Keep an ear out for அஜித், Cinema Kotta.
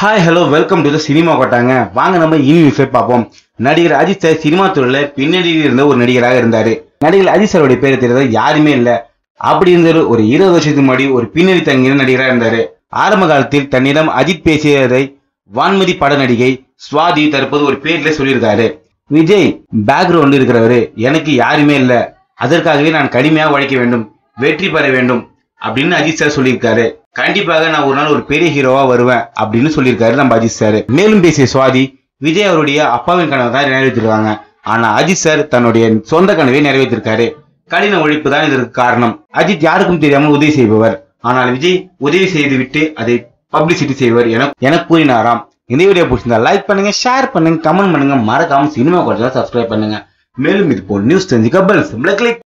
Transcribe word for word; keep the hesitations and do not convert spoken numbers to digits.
Hi, hello, welcome to the Cinema Kotta. வாங்க நம்ம இனி விஷயம் பாப்போம். நடிகர் அஜித் சார் சினிமா துறையில பின்னணி இருந்த ஒரு நடிகராக இருந்தாரு. நடிகர் அஜித் சாரோட பேர் தெரியாத யாருமே இல்ல. அப்படி இருந்த ஒரு இருபது வருஷத்துக்கு முன்னாடி ஒரு பின்னணி தங்கின நடிகராக இருந்தாரு. ஆரம்ப காலத்தில் தன்னிடம் அஜித் பேசியதை வான்மதி பட நடிகை சுவாதி தற்போது ஒரு பேர்ல சொல்லியிருக்காரு. விஜய் பேக்ரவுண்ட் இருக்கிறவரு, எனக்கு யாருமே இல்ல, அதற்காகவே நான் கடுமையாக உழைக்க வேண்டும், வெற்றி பெற வேண்டும் அப்படின்னு அஜித் சார் சொல்லியிருக்காரு. கண்டிப்பாக நான் ஒரு நாள் ஒரு பெரிய ஹீரோவா வருவேன் அப்படின்னு சொல்லியிருக்காரு நம்ம அஜித் சார். மேலும் பேசிய சுவாதி, விஜய் அவருடைய அப்பாவின் கனவை தான் நிறைவேற்றிருக்காங்க, ஆனா அஜித் சார் தன்னுடைய சொந்த கனவை நிறைவேற்றிருக்காரு. கடின உழைப்பு தான் இதற்கு காரணம். அஜித் யாருக்கும் தெரியாமல் உதவி செய்பவர், ஆனால் விஜய் உதவி செய்து விட்டு அதை பப்ளிசிட்டி செய்வர் என என கூறினாராம். இந்த வீடியோ பிடிச்சிருந்தா லைக் பண்ணுங்க, ஷேர் பண்ணுங்க, கமெண்ட் பண்ணுங்க, மறக்காம சினிமா கோட்டா சப்ஸ்கிரைப் பண்ணுங்க. மேலும் இது போல் நியூஸ் தெரிஞ்சுக்க பெல் சிம்பிளை கிளிக்